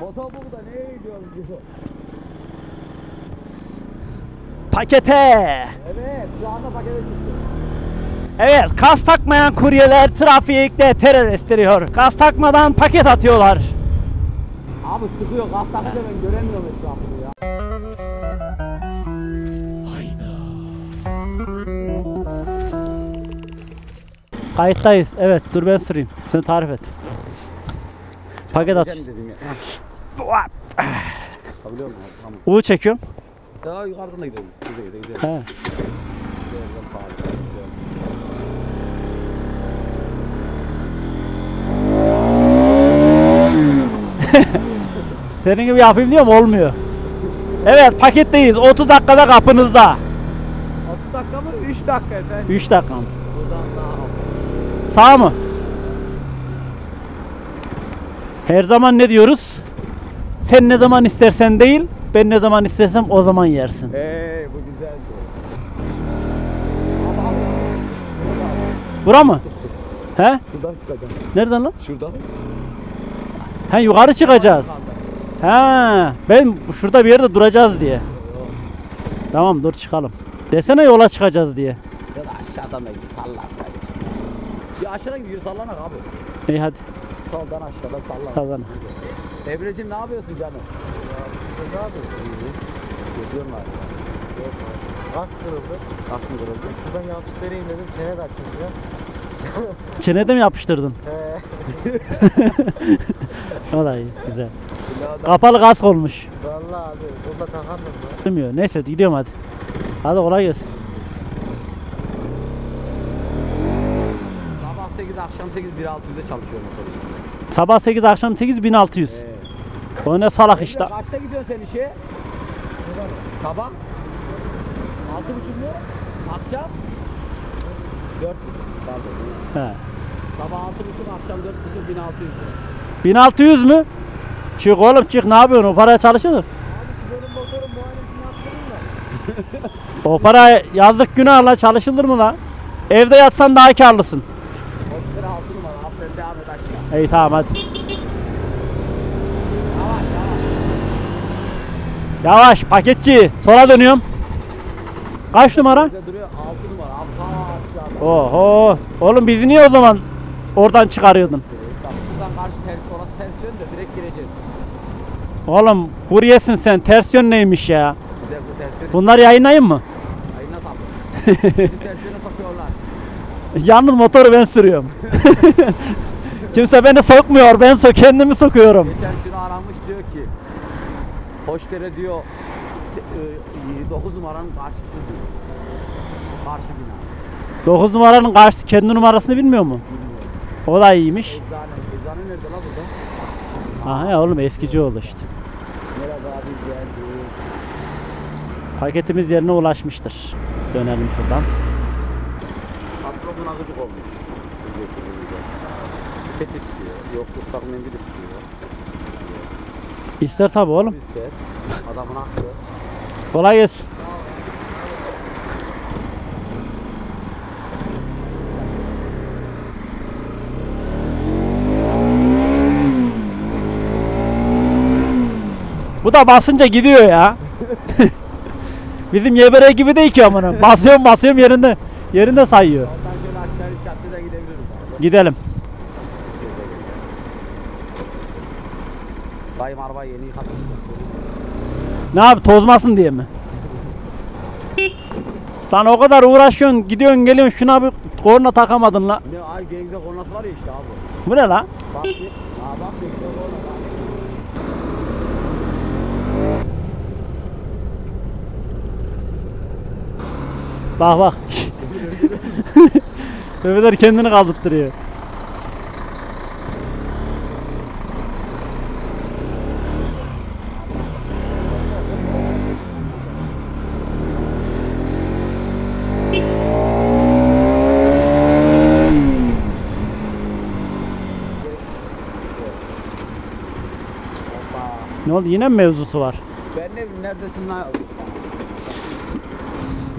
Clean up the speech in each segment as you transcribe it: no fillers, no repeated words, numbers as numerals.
Motor burada, nereye gidiyoruz biz? Pakete. Evet, şu anda pakete çıktı. Evet, kas takmayan kuryeler trafikte terör estiriyor. Kas takmadan paket atıyorlar. Abi sıkıyor, kas takınca ben göremiyorum etrafını ya. Kayıttayız. Evet, dur ben süreyim. Sen tarif et. Paket at. U çekiyorum. Daha yukarıdan da gidelim. He. Senin gibi yapayım diyorum, olmuyor. Evet, paketteyiz. 30 dakikada kapınızda. 30 dakika mı? 3 dakika efendim. 3 dakika mı? Buradan sağa mı? Her zaman ne diyoruz? Sen ne zaman istersen değil, ben ne zaman istersem o zaman yersin. Hey, bu güzel. Bura mı? He? Şuradan çıkacağım. Nereden lan? Şuradan. He, yukarı çıkacağız. He, ben şurada bir yerde duracağız diye. Tamam, dur çıkalım. Desene yola çıkacağız diye. Ya da aşağıdan da sallan. Ya aşağıdan gidiyor, sallanak abi. İyi hadi. Soldan aşağıdan sallan. Sallan. Emre'cim ne yapıyorsun canım? Ne yapıyorsun? Geziyorum abi. Gaz kırıldı. Gaz mı kırıldı? Şuradan yapıştırayım dedim, çene de açın ya. Çene de mi yapıştırdın? He. Vallahi güzel. Kapalı kask olmuş. Vallahi abi, burada takamıyorum ya. Bilmiyor, neyse gidiyorum hadi. Hadi kolay gelsin. Sabah 8, akşam 8, 1600'de çalışıyorum otobüsünde. Sabah 8, akşam 8, 1600. O ne salak işte. Kaçta gidiyorsun sen işe? Sabah? 6.30 mu? Akşam? 4.30. He. Sabah 6.30, akşam 4.30, 1600. 1600 mü? Çık oğlum çık, ne yapıyorsun? O paraya çalışılır. Abi benim motorum bu halini yaptırın da. O paraya yazlık günah la, çalışılır mı la? Evde yatsan daha karlısın. 30 lira altın var. Aferin, devam et aşağı. İyi tamam hadi. Yavaş yavaş. Yavaş paketçi. Sola dönüyorum. Kaç numara? 6 numara. Abi, oho. Oğlum bizi niye o zaman oradan çıkarıyordun? Karşı ters, orası ters yön de direkt gireceğiz. Oğlum kuryesin sen, ters yön neymiş ya? Güzel, bu ters yön. Bunlar yayınlayayım mı? Yayınla tabii. Bizi ters yöne sokuyorlar. Yalnız motoru ben sürüyorum. Kimse beni sokmuyor, ben kendimi sokuyorum. Geçen şunu aramış, diyor ki Hoşdere diyor 9 numaranın karşısı diyor. Karşı bina. 9 numaranın karşısı, kendi numarasını bilmiyor mu? O da iyiymiş. Eczane nerede la burada? Aha ya oğlum, eskici oldu işte. Merhaba abi, geldik. Paketimiz yerine ulaşmıştır. Dönelim şuradan. Patronun akıcık olmuş. Pet istiyor. Yok ıslak mendil istiyor. İster tabi oğlum. İster. Adamın aklı. Kolay gelsin. Bu da basınca gidiyor ya. Bizim yebere gibi değil ki amına. Basıyorum yerinde sayıyor. Gidelim. Dayım araba yeni yıkadı. Ne abi, tozmasın diye mi? Lan o kadar uğraşıyorsun, gidiyorsun geliyorsun, şuna bir korna takamadın la. Ne ay genelde kornası var ya işte abi. Bu ne la? Bak bir. Aa bak bir korna. Bak bak. Bebeler kendini kaldırttırıyor. Ne oldu? Yine mi mevzusu var? Ben de neredesin lan?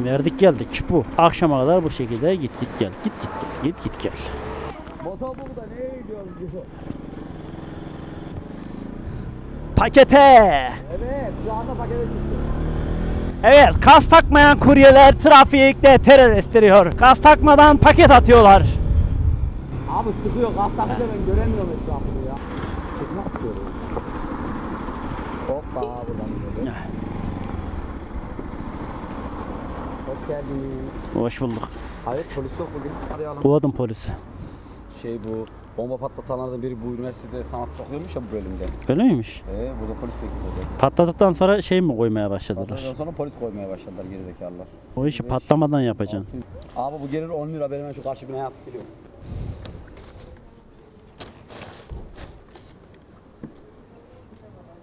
Verdik geldik bu. Akşama kadar bu şekilde git git gel. Git gel. Motor burada, nereye gidiyoruz? Pakete. Evet, şu anda pakete çıktı. Evet, kas takmayan kuryeler trafikte terör estiriyor. Kas takmadan paket atıyorlar. Abi sıkıyor, kas takınca ben göremiyorum etrafını ya. Çekmek istiyorum. Hoppa, buradan gidelim. Hoş geldiniz. Hoş bulduk. Hayır, polis yok bugün. Arayalım. Kovadım polisi. Şey bu, bomba patlatanlardan biri bu üniversitede sanat okuyormuş ya bu bölümde. Öyle miymiş? Burada polis bekliyordu. Patladıktan sonra şey mi koymaya başladılar? Patladıktan sonra polis koymaya başladılar gerizekalılar. O işi patlamadan yapacaksın. Abi bu gelir 10 lira benim şu karşı binaya atıp geliyorum.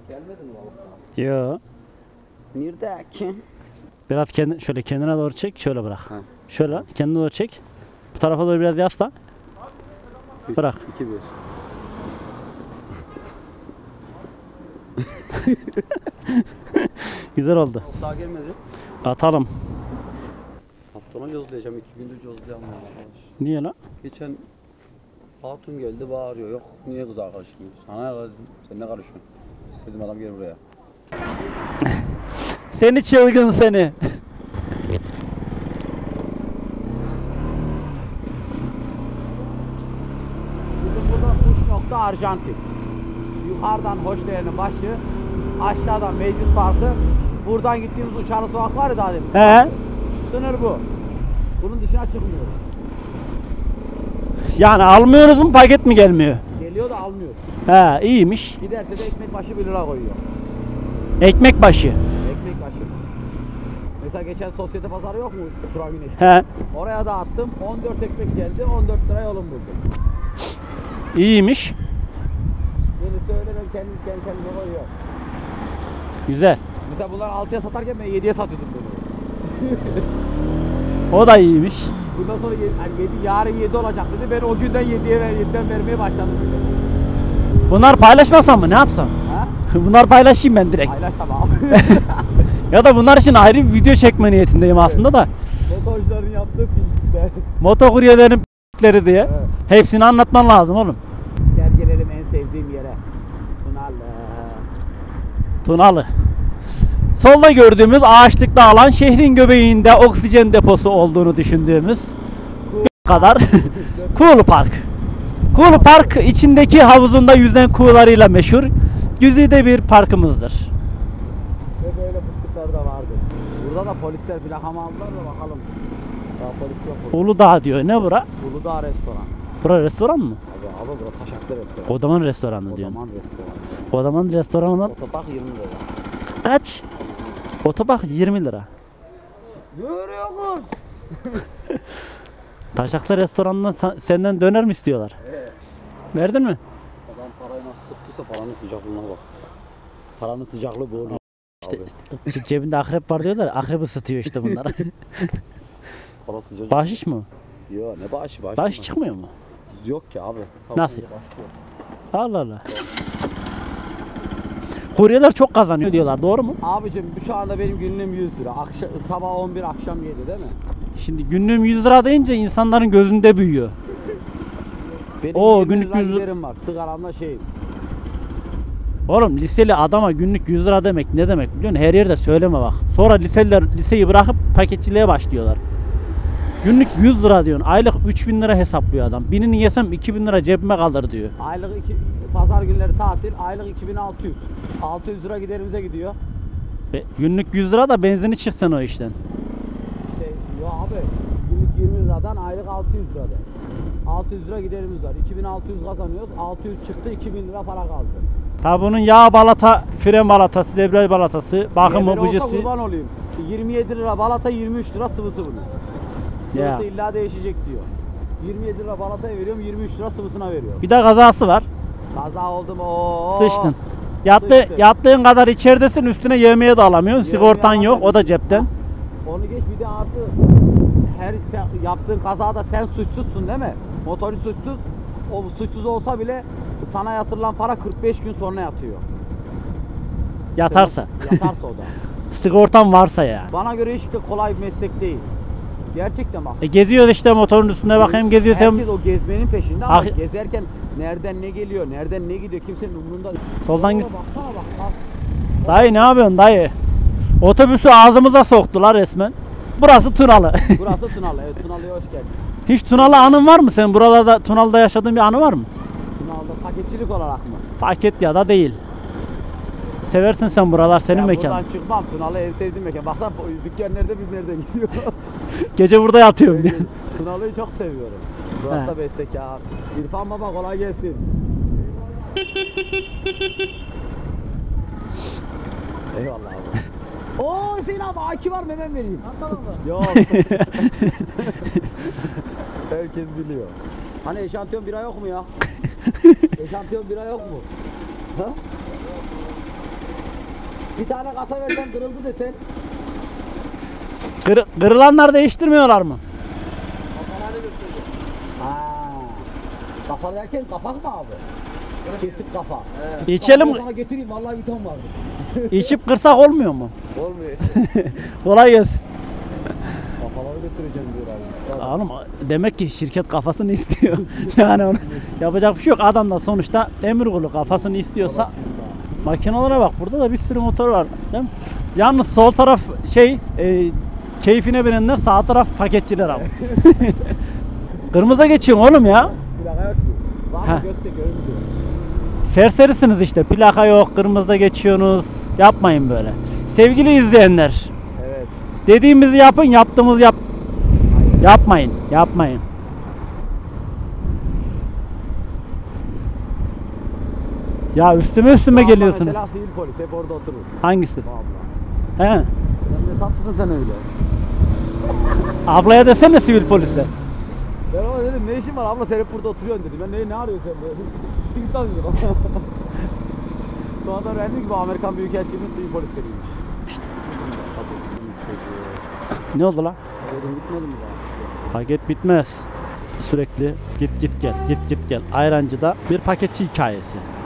Gelmedin mi abi? Yoo. Nerede ki? Biraz kendi, şöyle kendine doğru çek, şöyle bırak. Ha. Şöyle kendine doğru çek. Bu tarafa doğru biraz yasla. Bırak. 2-1. Güzel oldu. Daha gelmedi. Atalım. Patrona yozlayacağım. 2 gündür yozlayacağım. Niye lan? Geçen hatun geldi bağırıyor. Yok niye kız arkadaşım? Sana ne? Sen ne karışıyorsun? İstediğim adam gel buraya. Seni çılgın seni. Arjantin. Yukarıdan Hoşdeğer'in başı, aşağıdan Meclis Parkı, buradan gittiğimiz uçarlı sokak var ya daha demin. He. Sınır bu. Bunun dışına çıkmıyoruz. Yani almıyoruz mu paket mi gelmiyor? Geliyor da almıyoruz. He, iyiymiş. Giderse de ekmek başı 1 lira koyuyor. Ekmek başı? Ekmek başı. Mesela geçen sosyete pazarı yok mu? He. Oraya da attım. 14 ekmek geldi. 14 lira yolum buldum. İyiymiş. Birisi öyle ben kendime koyuyor. Güzel. Mesela bunlar 6'ya satarken ben 7'ye satıyordum bunu. O da iyiymiş. Bundan sonra yani 7, yarın 7 olacak dedi. Ben o günden 7'den vermeye başladım. Bunlar paylaşmasam mı? Ne yapsam? Ha? Bunlar paylaşayım ben direkt. Paylaş tamam. Ya da bunlar için ayrı bir video çekme niyetindeyim aslında da. Motorcuların yaptığı pislikler. Motokuryelerin pislikleri diye. Evet. Hepsini anlatman lazım oğlum. Gel gelelim en sevdiğim yere. Tunalı. Tunalı. Solda gördüğümüz ağaçlıklı alan şehrin göbeğinde oksijen deposu olduğunu düşündüğümüz kadar Kuğulu Park. Kuğulu Park içindeki havuzunda yüzen kuğularıyla meşhur güzide bir parkımızdır. Ve böyle fıstıklar da vardı. Burada da polisler bile ham aldılar da bakalım. Daha polis yok burada. Uludağ diyor ne bura? Uludağ restoran. Bura restoran mı? Abi bura Taşaklı restoran. Kodaman restoranı diyor. Kodaman restoranından. Otopark 20 lira. Kaç? Otopark 20 lira. Görüyoruz. Taşaklı restoranından senden döner mi istiyorlar? Verdin mi? Adam parayı nasıl tuttuysa paranın sıcaklığına bak. Paranın sıcaklığı boğuluyor. İşte cebinde akrep var diyorlar. Akrep ısıtıyor işte bunlar. Bahşiş mi? Yok ne bahşişi? Bahşiş çıkmıyor mu? Yok ki abi. Nasıl? Allah Allah. Kuryeler çok kazanıyor diyorlar. Doğru mu? Abicim şu anda benim günlüğüm 100 lira. Sabah 11 akşam 7 değil mi? Şimdi günlüğüm 100 lira deyince insanların gözünde büyüyor. Benim günlük 100 liram var. Sigaramla şeyim. Oğlum liseli adama günlük 100 lira demek ne demek biliyor musun? Her yerde söyleme bak. Sonra liseliler liseyi bırakıp paketçiliğe başlıyorlar. Günlük 100 lira diyorsun. Aylık 3000 lira hesaplıyor adam. 1000'ini yesem 2000 lira cebime kalır diyor. Aylık pazar günleri tatil. Aylık 2600. 600 lira giderimize gidiyor. Günlük 100 lira da benzini çıksan o işten. İşte ya abi günlük 20 liradan aylık 600 lira. 600 lira giderimiz var. 2600 kazanıyoruz. 600 çıktı 2000 lira para kaldı. Tabi bunun yağ balata, fren balatası, debriyaj balatası, bakımı, bucisi. Kurban olayım. 27 lira balata, 23 lira sıvısı bunun. Sıvısı illa değişecek diyor. 27 lira balataya veriyorum, 23 lira sıvısına veriyorum. Bir de kazası var. Kaza oldu mu? Sıçtın. Yattığın kadar içeridesin, üstüne yemeğe de alamıyorsun. Sigortan yok, o da cepten. Onu geç bir de artı. Her yaptığın kazada sen suçsuzsun değil mi? Motoru suçsuz. O suçsuz olsa bile sana yatırılan para 45 gün sonra yatıyor. Yatarsa. Yatarsa o da. Sigortan varsa ya. Yani. Bana göre hiç de kolay bir meslek değil. Gerçekten bak. Geziyor işte motorun üstünde bak hem geziyor hem... Herkes o gezmenin peşinde ama gezerken nereden ne geliyor, nereden ne gidiyor kimsenin umurunda... Soldan git. Baksana bak, Dayı ne yapıyorsun dayı? Otobüsü ağzımıza soktular resmen. Burası Tunalı. Burası Tunalı, evet, Tunalı'ya hoş geldin. Hiç Tunalı anın var mı senin? Buralarda, Tunalı'da yaşadığın bir anı var mı? Tunalı'da paketçilik olarak mı? Paket ya da değil. Seversin sen buralar, senin mekanın. Buradan çıkmam, Tunalı en sevdiğim mekan. Baksana dükkan nerede, biz nereden gidiyoruz? Gece burada yatıyorum diye. Tunalı'yı çok seviyorum. Burası da bestekar. İrfan baba kolay gelsin. Eyvallah abi. Ooo Hüseyin abi aki var mı, hemen vereyim. Yok. Herkes biliyor. Hani eşantiyon bira yok mu ya? Eşantiyon bira yok mu? Ha? Bir tane kasa versen kırıldı desen. Kırılanlar değiştirmiyorlar mı? Kafaları götürdü. Haa. Kafa derken kapak mı abi? Kesip kafa. Evet. İçelim. Kafa getireyim vallahi bir ton vardı. İçip kırsak olmuyor mu? Olmuyor. Kolay gelsin. Kafaları götüreceğim diyor abi. Oğlum demek ki şirket kafasını istiyor. Yani onu yapacak bir şey yok. Adam da sonuçta emirkulu kafasını istiyorsa. Makinalara bak, burada da bir sürü motor var değil mi? Yalnız sol taraf şey, keyfine binenler, sağ taraf paketçiler abi. Kırmızıya geçiyorsun oğlum ya. Plaka yok ki. Var mı götte görünmüyor. Serserisiniz işte, plaka yok, kırmızıda geçiyorsunuz. Yapmayın böyle. Sevgili izleyenler. Evet. Dediğimizi yapın, yaptığımızı yapmayın. Yapmayın. Ya üstüme geliyorsunuz. Mesela sivil polis hep orada oturur. Hangisi? Abla. He. Ne tatlısın sen öyle. Ablaya desene sivil polise. Ben ona dedim ne işin var abla, sen hep burada oturuyorsun dedi. Ben ne arıyorsun sen böyle? Gittikten dedim. Sonra da öğrendim ki bu Amerikan Büyükelçiliği'nin sivil polisleriymiş. Ne oldu lan? Dedim gitmedi mi daha? Paket bitmez. Sürekli git gel ayrancıda bir paketçi hikayesi.